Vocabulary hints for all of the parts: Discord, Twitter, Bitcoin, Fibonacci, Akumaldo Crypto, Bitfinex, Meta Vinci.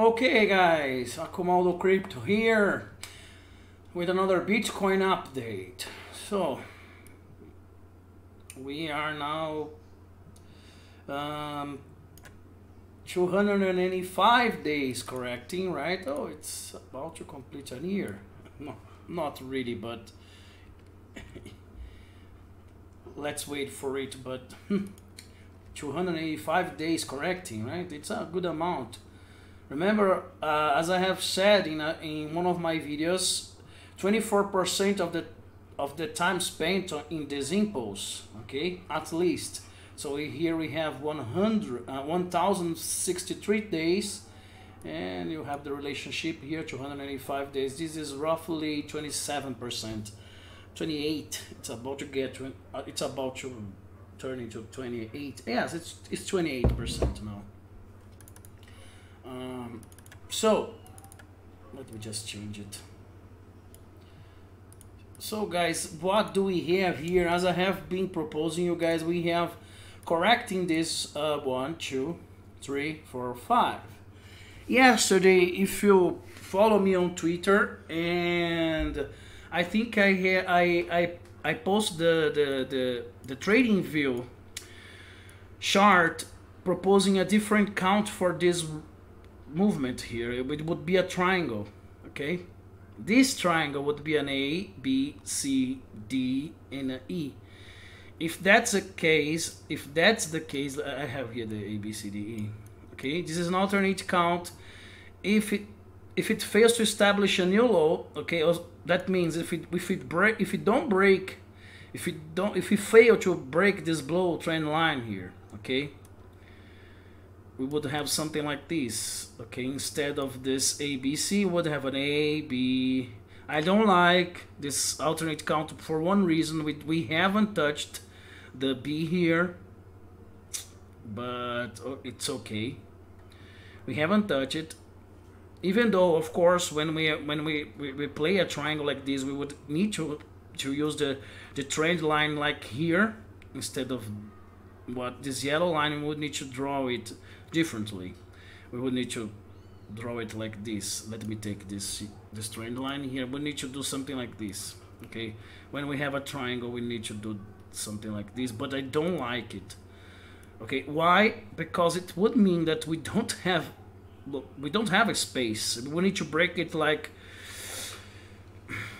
Okay guys, Akumaldo Crypto here with another Bitcoin update. So we are now 285 days correcting, right? Oh, it's about to complete a year. No, not really, but let's wait for it. But 285 days correcting, right? It's a good amount. Remember, as I have said in one of my videos, 24% of the time spent in this impulse, okay, at least. So here we have 1,063 days, and you have the relationship here, 285 days. This is roughly 27%, 28. It's about to get. It's about to turn into 28. Yes, it's 28% now. So let me just change it. So guys, what do we have here? As I have been proposing you guys, we have correcting this 1, 2, 3, 4, 5. Yesterday, if you follow me on Twitter, and I think I post the trading view chart proposing a different count for this movement here. It would be a triangle, okay? This triangle would be an A, B, C, D, and an E. If that's the case, I have here the A, B, C, D, E. Okay, this is an alternate count. If it fails to establish a new low, okay, that means if it fail to break this below trend line here, okay, we would have something like this, okay? Instead of this ABC, would have an A, B. I don't like this alternate count for one reason. We haven't touched the B here, but it's okay. We haven't touched it. Even though, of course, when we play a triangle like this, we would need to use the trend line like here instead of what this yellow line. We would need to draw it differently. We would need to draw it like this. Let me take this trend line here. We need to do something like this, okay? When we have a triangle, we need to do something like this, but I don't like it, okay? Why? Because it would mean that we don't have a space. We need to break it like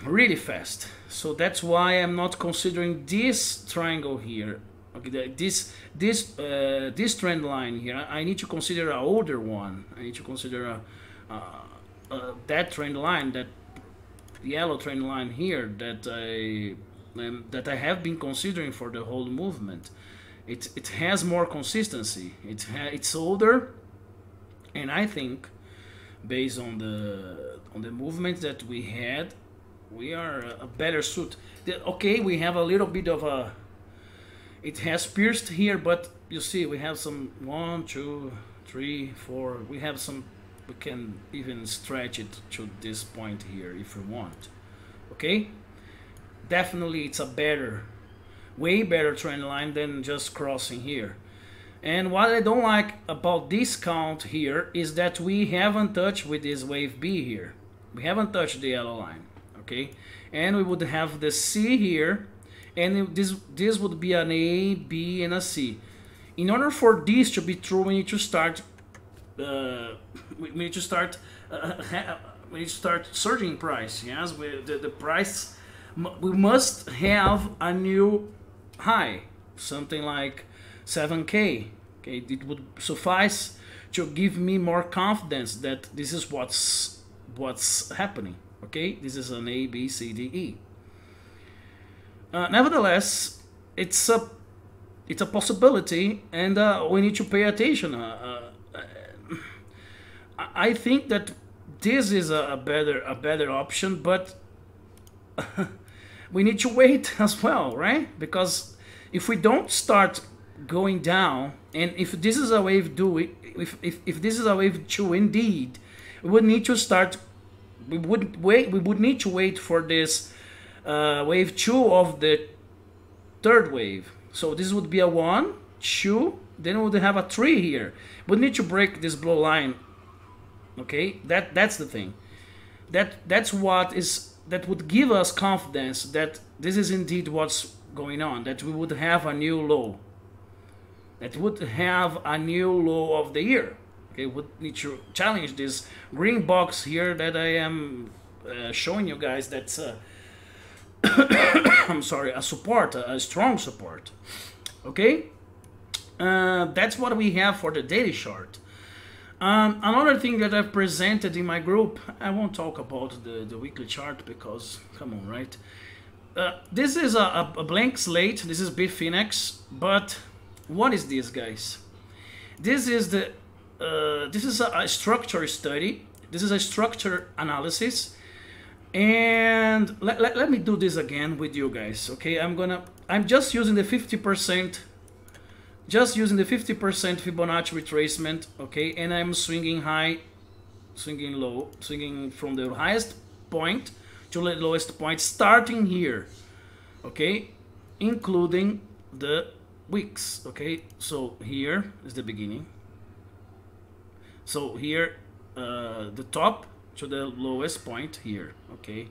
really fast. So that's why I'm not considering this triangle here. Okay, this trend line here, I need to consider an older one. I need to consider that trend line, that yellow trend line here that I have been considering for the whole movement. It has more consistency. It's older, and I think based on the movement that we had, we are a better suit. Okay, we have a little bit of a. It has pierced here, but you see we have some 1, 2, 3, 4. We have some. We can even stretch it to this point here if we want. Okay, definitely it's a better, way better trend line than just crossing here. And what I don't like about this count here is that we haven't touched with this wave B here. We haven't touched the yellow line. Okay, and we would have the C here. And this would be an A, B, and a C. In order for this to be true, we need to start surging price. Yes, the price, we must have a new high, something like 7K. Okay, it would suffice to give me more confidence that this is what's happening. Okay, this is an A, B, C, D, E. Nevertheless, it's a possibility, and we need to pay attention. I think that this is a better option, but we need to wait as well, right? Because if we don't start going down, and if this is a wave if this is a wave 2 indeed, we would need to start. We would need to wait for this. Wave 2 of the third wave. So this would be a 1, 2, then we would have a 3 here. We need to break this blue line Okay, that's the thing. That's what is, that would give us confidence that this is indeed what's going on, that we would have a new low. That would have a new low of the year. Okay, would need to challenge this green box here that I am showing you guys. That's I'm sorry, a support, a strong support. Okay, that's what we have for the daily chart. Another thing that I've presented in my group, I won't talk about the weekly chart because, come on, right? This is a blank slate. This is Bitfinex, but what is this, guys? This is the this is a structure study. This is a structure analysis, and let me do this again with you guys. Okay, I'm just using the 50%. Just using the 50% Fibonacci retracement, okay, and I'm swinging high, swinging low, swinging from the highest point to the lowest point, starting here, okay, including the weeks, okay. So here is the beginning. So here, the top to the lowest point here, okay.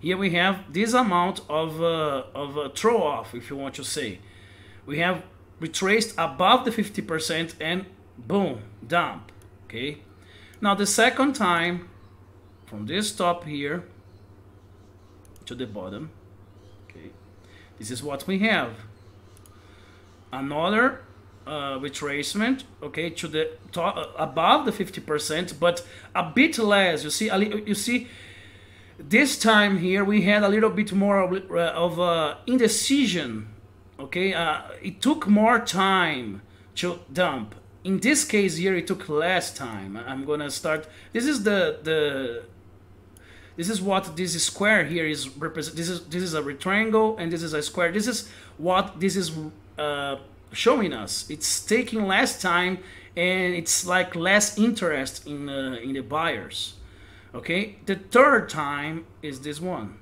Here we have this amount of a throw off, if you want to say. We have retraced above the 50% and boom, dump. Okay, now the second time from this top here to the bottom, okay, this is what we have, another retracement, okay, to the top, above the 50%, but a bit less. You see, this time here we had a little bit more of indecision. Okay, it took more time to dump. In this case here, it took less time. I'm gonna start. This is this is what this square here is represent. This is a rectangle, and this is a square. This is what this is showing us. It's taking less time, and it's like less interest in the buyers. Okay, the third time is this one.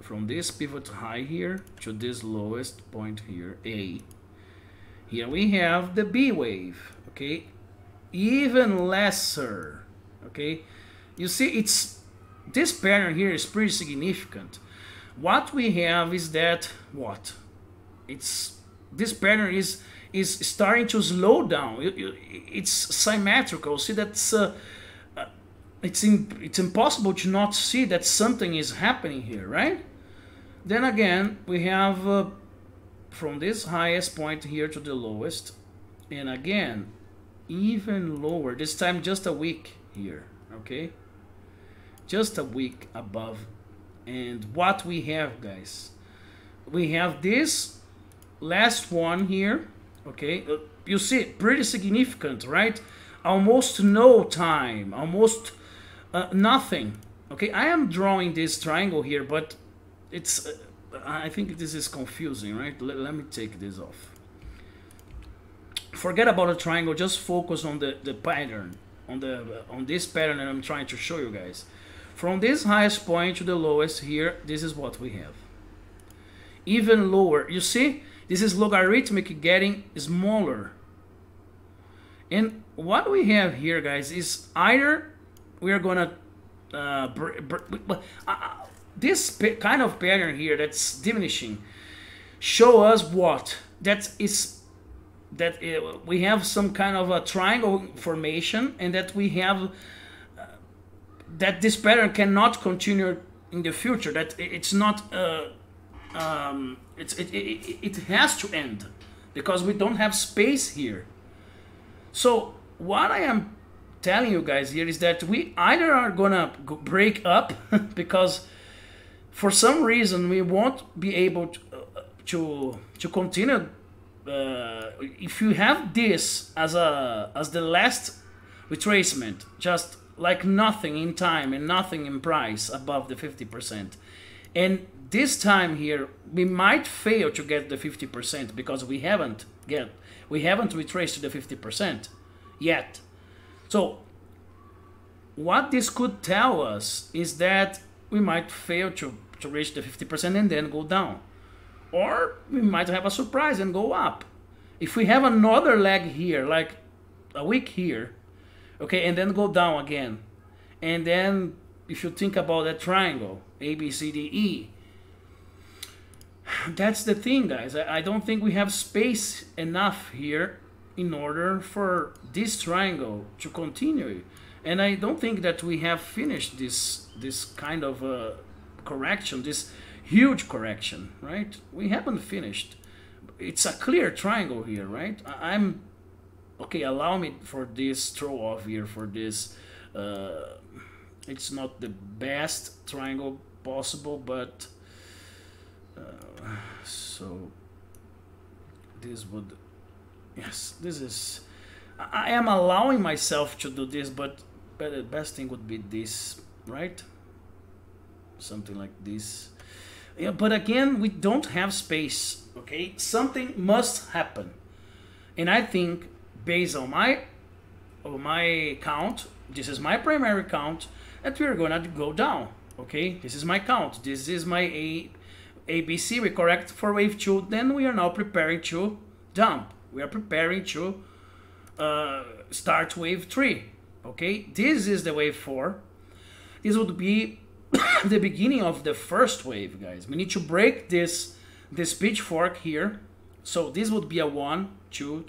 From this pivot high here to this lowest point here, A. Here we have the B wave, okay? Even lesser, okay? You see, it's, this pattern here is pretty significant. What we have is that, what? It's, this pattern is starting to slow down. It's symmetrical. See, that's, it's impossible to not see that something is happening here, right? Then again, we have from this highest point here to the lowest, and again, even lower, this time just a wick here, okay? Just a wick above. And what we have, guys, we have this last one here, okay? You see, pretty significant, right? Almost no time, almost nothing, okay? I am drawing this triangle here, but it's, I think this is confusing, right? Let me take this off. Forget about the triangle, just focus on the pattern, on this pattern that I'm trying to show you guys. From this highest point to the lowest here, this is what we have. Even lower, you see? This is logarithmic, getting smaller. And what we have here, guys, is either we are gonna this kind of pattern here that's diminishing show us what that is, that we have some kind of a triangle formation, and that we have that this pattern cannot continue in the future, that it's not it has to end because we don't have space here. So what I am telling you guys here is that we either are gonna break up because for some reason we won't be able to continue. If you have this as the last retracement, just like nothing in time and nothing in price above the 50%, and this time here we might fail to get the 50% because we haven't retraced the 50% yet. So what this could tell us is that we might fail to reach the 50% and then go down, or we might have a surprise and go up. If we have another leg here, like a wick here, okay, and then go down again. And then if you think about that triangle, A, B, C, D, E, that's the thing, guys. I don't think we have space enough here in order for this triangle to continue. And I don't think that we have finished this kind of correction, this huge correction, right? We haven't finished. It's a clear triangle here, right? I'm okay. Allow me for this throw off here for this. It's not the best triangle possible, but so this would, yes, this is. I am allowing myself to do this, but the best thing would be this, right? Something like this. Yeah, but again, we don't have space, okay? Something must happen. And I think, based on my count, this is my primary count, that we're gonna go down, okay? This is my count. This is my ABC. We correct for wave 2. Then we are now preparing to dump. We are preparing to start wave 3, okay? This is the wave 4. This would be the beginning of the first wave, guys. We need to break this pitchfork here. So this would be a 1, 2.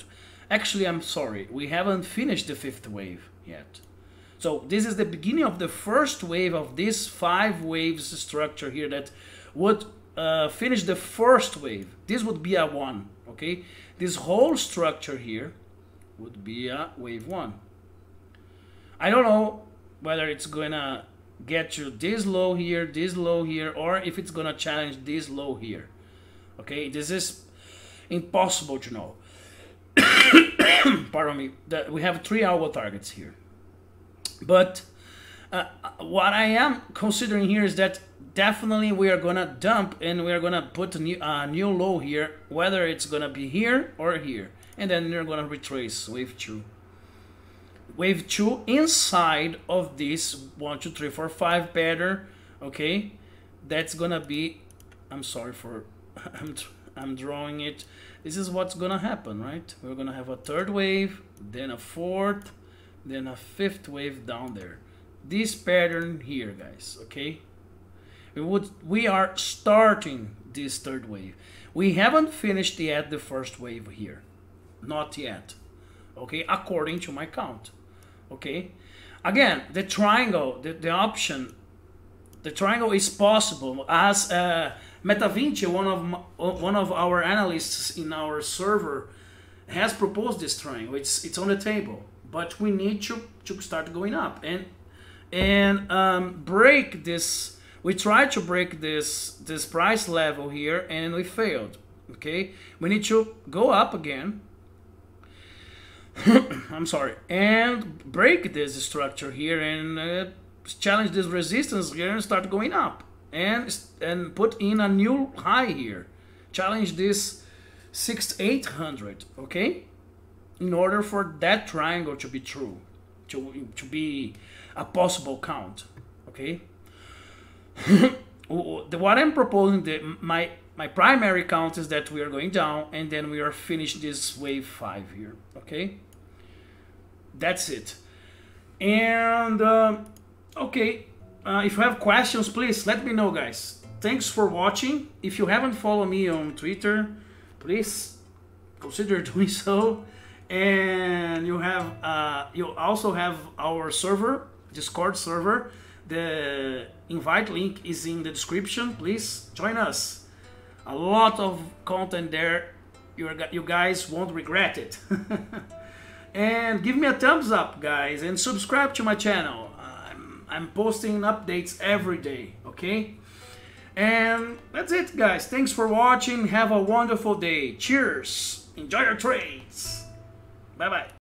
Actually, I'm sorry, we haven't finished the 5th wave yet. So this is the beginning of the first wave of this 5 waves structure here that would finish the first wave. This would be a 1, okay? This whole structure here would be a wave 1. I don't know whether it's gonna get you this low here, or if it's gonna challenge this low here. Okay, this is impossible to know. Pardon me. That we have 3 hour targets here, but what I am considering here is that definitely we are gonna dump and we are gonna put a new low here, whether it's gonna be here or here, and then you're gonna retrace wave 2. Wave 2 inside of this 1, 2, 3, 4, 5 pattern, okay? That's gonna be, I'm sorry for, I'm drawing it. This is what's gonna happen, right? We're gonna have a 3rd wave, then a 4th, then a 5th wave down there. This pattern here, guys, okay? We are starting this 3rd wave. We haven't finished yet the 1st wave here, not yet, okay? According to my count. Okay, again, the triangle, the option, the triangle is possible. As Meta Vinci, one of our analysts in our server, has proposed this triangle. It's on the table, but we need to start going up and break this. We tried to break this price level here and we failed. Okay, we need to go up again. I'm sorry, and break this structure here and challenge this resistance here and start going up and put in a new high here, challenge this 6800, okay, in order for that triangle to be true, to be a possible count, okay? What I'm proposing, my primary count is that we are going down and then we are finished this wave 5 here, okay? That's it. And okay, if you have questions, please let me know, guys. Thanks for watching. If you haven't followed me on Twitter, please consider doing so. And you have you also have our server, Discord server. The invite link is in the description. Please join us. A lot of content there. You guys won't regret it. And give me a thumbs up, guys, and subscribe to my channel. I'm posting updates every day, okay? And that's it, guys. Thanks for watching. Have a wonderful day. Cheers. Enjoy your trades. Bye-bye.